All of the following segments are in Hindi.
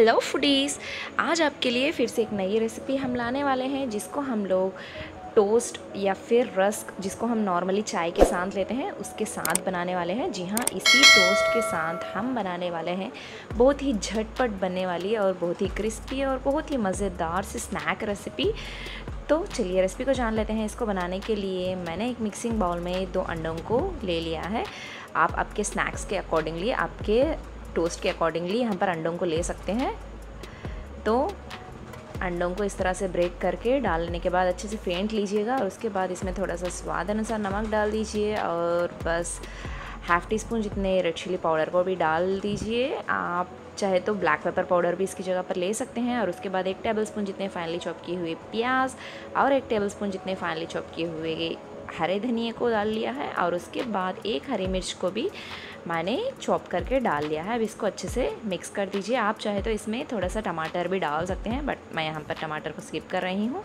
हेलो फूडीज़, आज आपके लिए फिर से एक नई रेसिपी हम लाने वाले हैं जिसको हम लोग टोस्ट या फिर रस्क जिसको हम नॉर्मली चाय के साथ लेते हैं उसके साथ बनाने वाले हैं। जी हाँ, इसी टोस्ट के साथ हम बनाने वाले हैं बहुत ही झटपट बनने वाली और बहुत ही क्रिस्पी और बहुत ही मज़ेदार सी स्नैक रेसिपी। तो चलिए रेसिपी को जान लेते हैं। इसको बनाने के लिए मैंने एक मिक्सिंग बाउल में 2 अंडों को ले लिया है। आप आपके स्नैक्स के अकॉर्डिंगली, आपके टोस्ट के अकॉर्डिंगली यहाँ पर अंडों को ले सकते हैं। तो अंडों को इस तरह से ब्रेक करके डालने के बाद अच्छे से फेंट लीजिएगा और उसके बाद इसमें थोड़ा सा स्वाद अनुसार नमक डाल दीजिए और बस हाफ टी स्पून जितने रेड चिली पाउडर को भी डाल दीजिए। आप चाहे तो ब्लैक पेपर पाउडर भी इसकी जगह पर ले सकते हैं। और उसके बाद 1 टेबलस्पून जितने फाइनली चॉप किए हुए प्याज और 1 टेबलस्पून जितने फाइनली चॉप किए हुए हरे धनिए को डाल लिया है और उसके बाद 1 हरी मिर्च को भी मैंने चॉप करके डाल लिया है। अब इसको अच्छे से मिक्स कर दीजिए। आप चाहे तो इसमें थोड़ा सा टमाटर भी डाल सकते हैं, बट मैं यहाँ पर टमाटर को स्किप कर रही हूँ।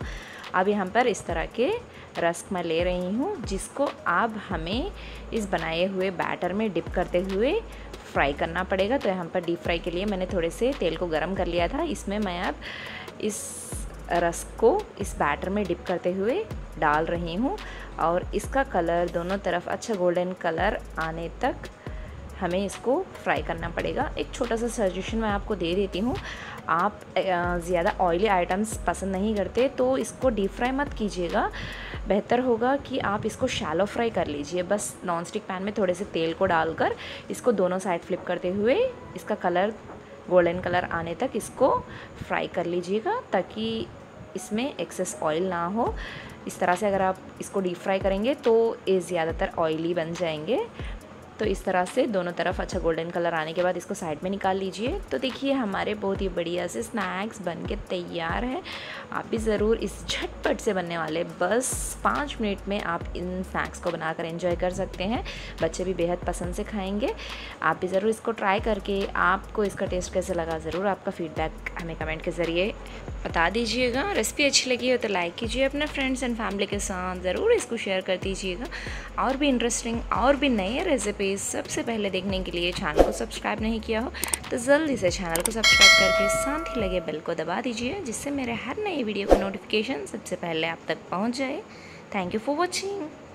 अब यहाँ पर इस तरह के रस्क मैं ले रही हूँ जिसको अब हमें इस बनाए हुए बैटर में डिप करते हुए फ्राई करना पड़ेगा। तो यहाँ पर डीप फ्राई के लिए मैंने थोड़े से तेल को गर्म कर लिया था। इसमें मैं अब इस रस्क को इस बैटर में डिप करते हुए डाल रही हूँ और इसका कलर दोनों तरफ अच्छा गोल्डन कलर आने तक हमें इसको फ्राई करना पड़ेगा। एक छोटा सा सजेशन मैं आपको दे देती हूँ, आप ज़्यादा ऑयली आइटम्स पसंद नहीं करते तो इसको डीप फ्राई मत कीजिएगा। बेहतर होगा कि आप इसको शैलो फ्राई कर लीजिए। बस नॉनस्टिक पैन में थोड़े से तेल को डालकर इसको दोनों साइड फ्लिप करते हुए इसका कलर गोल्डन कलर आने तक इसको फ्राई कर लीजिएगा ताकि इसमें एक्सेस ऑयल ना हो। इस तरह से अगर आप इसको डीप फ्राई करेंगे तो ये ज़्यादातर ऑयली बन जाएंगे। तो इस तरह से दोनों तरफ अच्छा गोल्डन कलर आने के बाद इसको साइड में निकाल लीजिए। तो देखिए हमारे बहुत ही बढ़िया से स्नैक्स बनके तैयार है। आप भी ज़रूर इस झटपट से बनने वाले बस 5 मिनट में आप इन स्नैक्स को बनाकर एंजॉय कर सकते हैं। बच्चे भी बेहद पसंद से खाएंगे। आप भी ज़रूर इसको ट्राई करके आपको इसका टेस्ट कैसे लगा, ज़रूर आपका फीडबैक हमें कमेंट के ज़रिए बता दीजिएगा। रेसिपी अच्छी लगी हो तो लाइक कीजिए, अपने फ्रेंड्स एंड फैमिली के साथ ज़रूर इसको शेयर कर दीजिएगा। और भी इंटरेस्टिंग और भी नए रेसिपी सबसे पहले देखने के लिए चैनल को सब्सक्राइब नहीं किया हो तो जल्दी से चैनल को सब्सक्राइब करके साथ ही लगे बेल को दबा दीजिए जिससे मेरे हर नई वीडियो का नोटिफिकेशन सबसे पहले आप तक पहुंच जाए। Thank you for watching.